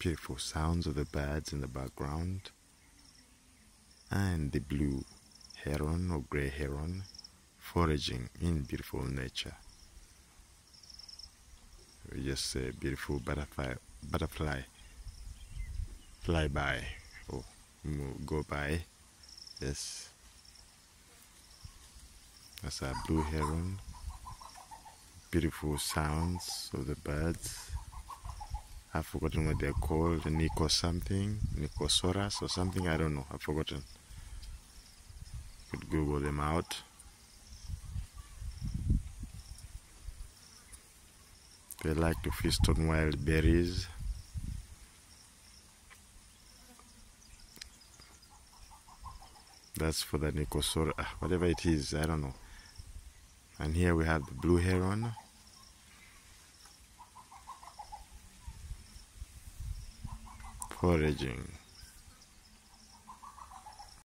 beautiful sounds of the birds in the background, and the blue heron or grey heron foraging in beautiful nature. We just say beautiful butterfly fly by or go by. Yes, that's our blue heron. Beautiful sounds of the birds. I've forgotten what they're called, Nicosaurus or something, I don't know, I've forgotten. Could Google them out. They like to feast on wild berries. That's for the Nicosaurus, whatever it is, I don't know. And here we have the blue heron. Foraging.